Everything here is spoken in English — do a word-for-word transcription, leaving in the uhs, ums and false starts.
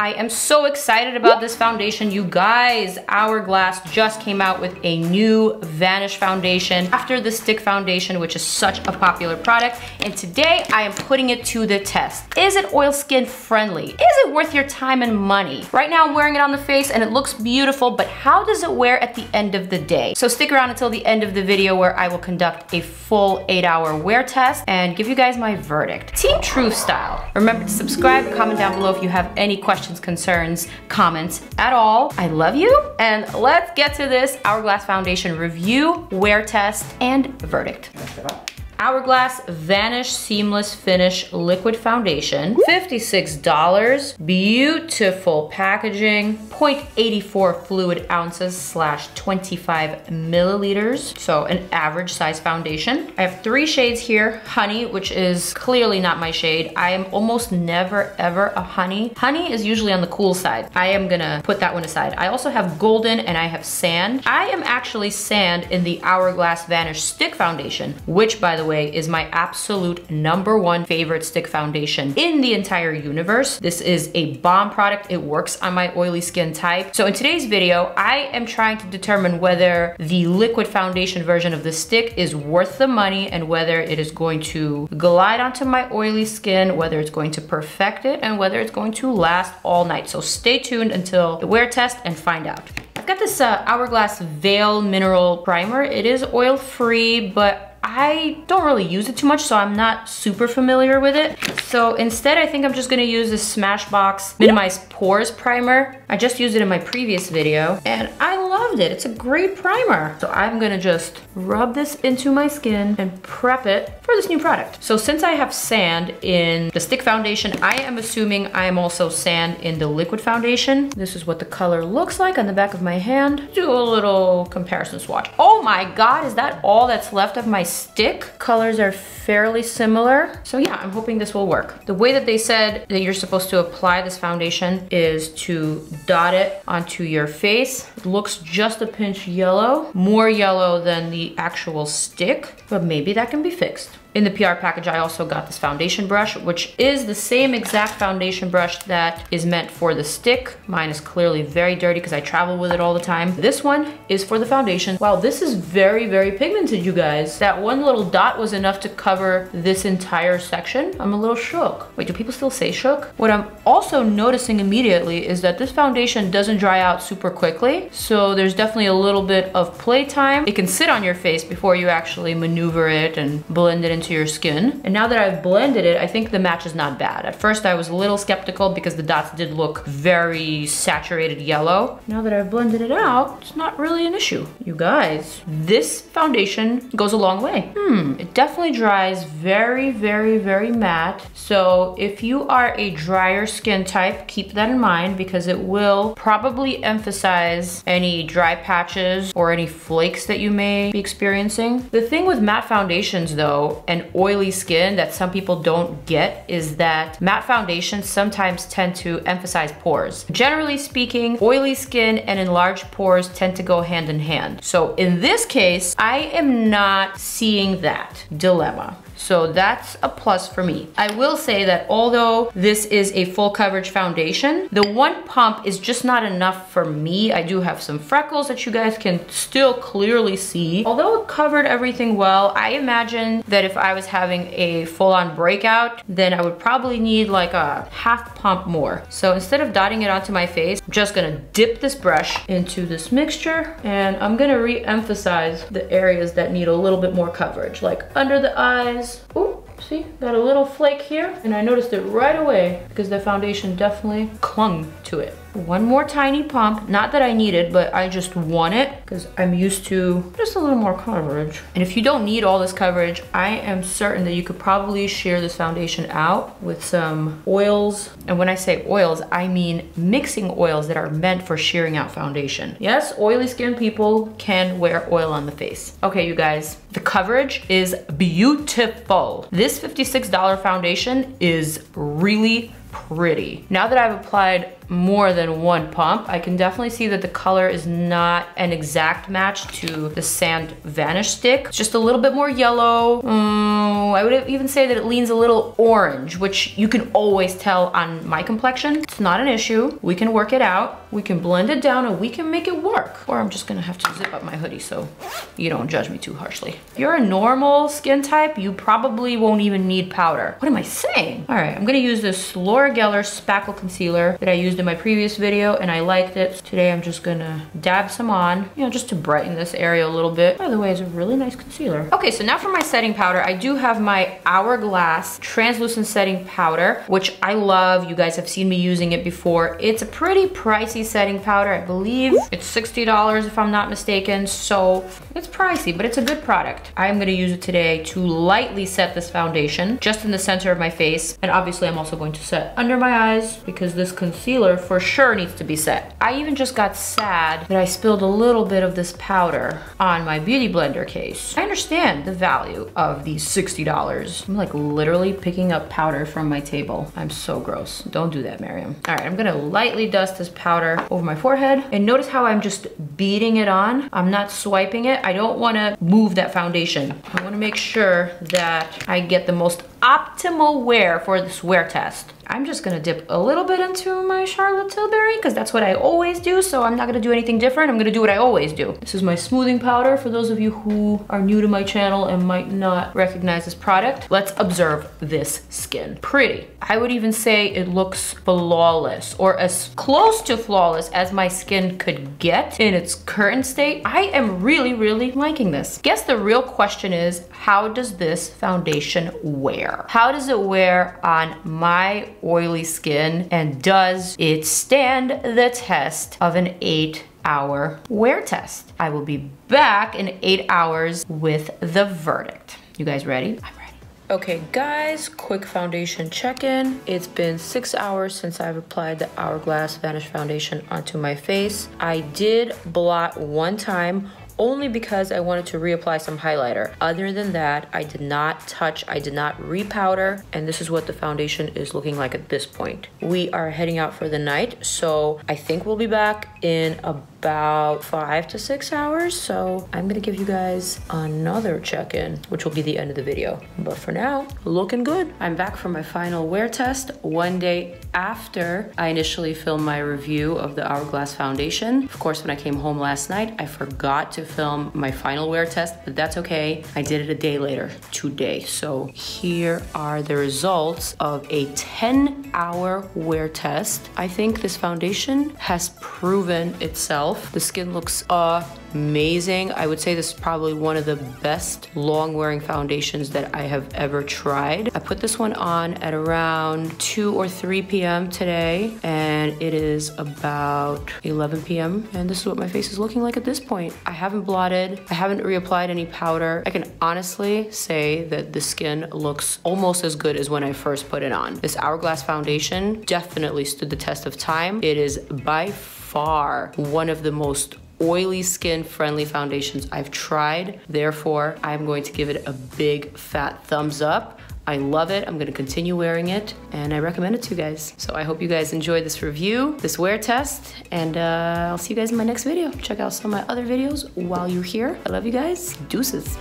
I am so excited about this foundation, you guys. Hourglass just came out with a new Vanish foundation after the stick foundation, which is such a popular product. And today I am putting it to the test. Is it oil skin friendly? Is it worth your time and money? Right now I'm wearing it on the face and it looks beautiful, but how does it wear at the end of the day? So stick around until the end of the video where I will conduct a full eight hour wear test and give you guys my verdict. Team Truth style. Remember to subscribe, comment down below if you have any questions, concerns, comments at all. I love you, and let's get to this Hourglass foundation review, wear test, and verdict. Hourglass Vanish Seamless Finish Liquid Foundation, fifty-six dollars, beautiful packaging, zero point eight four fluid ounces slash twenty-five milliliters, so an average size foundation. I have three shades here, honey, which is clearly not my shade. I am almost never ever a honey. Honey is usually on the cool side. I am gonna put that one aside. I also have golden and I have sand. I am actually sand in the Hourglass Vanish Stick Foundation, which by the way, way is my absolute number one favorite stick foundation in the entire universe. This is a bomb product. It works on my oily skin type. So in today's video, I am trying to determine whether the liquid foundation version of the stick is worth the money and whether it is going to glide onto my oily skin, whether it's going to perfect it, and whether it's going to last all night. So stay tuned until the wear test and find out. I've got this uh, Hourglass Veil Mineral Primer. It is oil free, but I don't really use it too much, so I'm not super familiar with it. So instead, I think I'm just gonna use this Smashbox Minimize Pores Primer. I just used it in my previous video, and I loved it. It's a great primer. So I'm gonna just rub this into my skin and prep it for this new product. So since I have sand in the stick foundation, I am assuming I am also sand in the liquid foundation. This is what the color looks like on the back of my hand. Do a little comparison swatch. Oh my God, is that all that's left of my stick? Colors are fairly similar. So yeah, I'm hoping this will work. The way that they said that you're supposed to apply this foundation is to dot it onto your face. It looks just a pinch yellow, more yellow than the actual stick, but maybe that can be fixed. In the P R package, I also got this foundation brush, which is the same exact foundation brush that is meant for the stick. Mine is clearly very dirty because I travel with it all the time. This one is for the foundation. Wow, this is very, very pigmented, you guys. That one little dot was enough to cover this entire section. I'm a little shook. Wait, do people still say shook? What I'm also noticing immediately is that this foundation doesn't dry out super quickly. So there's definitely a little bit of playtime. It can sit on your face before you actually maneuver it and blend it in into your skin. And now that I've blended it, I think the match is not bad. At first I was a little skeptical because the dots did look very saturated yellow. Now that I've blended it out, it's not really an issue. You guys, this foundation goes a long way. Hmm, it definitely dries very, very, very matte. So if you are a drier skin type, keep that in mind because it will probably emphasize any dry patches or any flakes that you may be experiencing. The thing with matte foundations though, and oily skin that some people don't get is that matte foundations sometimes tend to emphasize pores. Generally speaking, oily skin and enlarged pores tend to go hand in hand. So in this case, I am not seeing that dilemma. So that's a plus for me. I will say that although this is a full coverage foundation, the one pump is just not enough for me. I do have some freckles that you guys can still clearly see. Although it covered everything well, I imagine that if I was having a full-on breakout, then I would probably need like a half pump more. So instead of dotting it onto my face, I'm just gonna dip this brush into this mixture and I'm gonna re-emphasize the areas that need a little bit more coverage, like under the eyes. Oh, see, got a little flake here, and I noticed it right away because the foundation definitely clung to it. One more tiny pump, not that I need it, but I just want it because I'm used to just a little more coverage. And if you don't need all this coverage, I am certain that you could probably sheer this foundation out with some oils. And when I say oils, I mean mixing oils that are meant for shearing out foundation. Yes, oily skin people can wear oil on the face. Okay, you guys, the coverage is beautiful. This fifty-six dollar foundation is really pretty. Now that I've applied more than one pump, I can definitely see that the color is not an exact match to the Sand Vanish stick. It's just a little bit more yellow. Mm, I would even say that it leans a little orange, which you can always tell on my complexion. It's not an issue. We can work it out. We can blend it down and we can make it work. Or I'm just gonna have to zip up my hoodie so you don't judge me too harshly. If you're a normal skin type, you probably won't even need powder. What am I saying? All right, I'm gonna use this Laura Geller Spackle Concealer that I used in my previous video and I liked it. Today I'm just gonna dab some on, you know, just to brighten this area a little bit. By the way, it's a really nice concealer. Okay, so now for my setting powder, I do have my Hourglass translucent setting powder, which I love. You guys have seen me using it before. It's a pretty pricey setting powder. I believe it's sixty dollars if I'm not mistaken, so it's pricey, but it's a good product. I'm gonna use it today to lightly set this foundation just in the center of my face, and obviously I'm also going to set under my eyes because this concealer for sure needs to be set. I even just got sad that I spilled a little bit of this powder on my Beauty Blender case. I understand the value of these sixty dollars. I'm like literally picking up powder from my table. I'm so gross. Don't do that, Miriam. All right, I'm gonna lightly dust this powder over my forehead, and notice how I'm just beating it on. I'm not swiping it. I don't wanna move that foundation. I wanna make sure that I get the most optimal wear for this wear test. I'm just gonna dip a little bit into my Charlotte Tilbury because that's what I always do, so I'm not gonna do anything different. I'm gonna do what I always do. This is my smoothing powder for those of you who are new to my channel and might not recognize this product. Let's observe this skin. Pretty. I would even say it looks flawless, or as close to flawless as my skin could get in its current state. I am really, really liking this. Guess the real question is, how does this foundation wear? How does it wear on my oily skin, and does it stand the test of an eight hour wear test? I will be back in eight hours with the verdict. You guys ready? I'm ready. Okay guys, quick foundation check-in. It's been six hours since I've applied the Hourglass Vanish foundation onto my face. I did blot one time, only because I wanted to reapply some highlighter. Other than that, I did not touch, I did not repowder, and this is what the foundation is looking like at this point. We are heading out for the night, so I think we'll be back in about five to six hours, so I'm gonna give you guys another check-in, which will be the end of the video. But for now, looking good. I'm back for my final wear test, one day after I initially filmed my review of the Hourglass foundation. Of course, when I came home last night, I forgot to film my final wear test, but that's okay. I did it a day later, today. So here are the results of a ten hour wear test. I think this foundation has proven itself. The skin looks amazing. I would say this is probably one of the best long wearing foundations that I have ever tried. I put this one on at around two or three p m today, and it is about eleven p m and this is what my face is looking like at this point. I have I haven't blotted, I haven't reapplied any powder. I can honestly say that the skin looks almost as good as when I first put it on. This Hourglass foundation definitely stood the test of time. It is by far one of the most oily skin friendly foundations I've tried. Therefore, I'm going to give it a big fat thumbs up. I love it, I'm gonna continue wearing it, and I recommend it to you guys. So I hope you guys enjoyed this review, this wear test, and uh, I'll see you guys in my next video. Check out some of my other videos while you're here. I love you guys, deuces.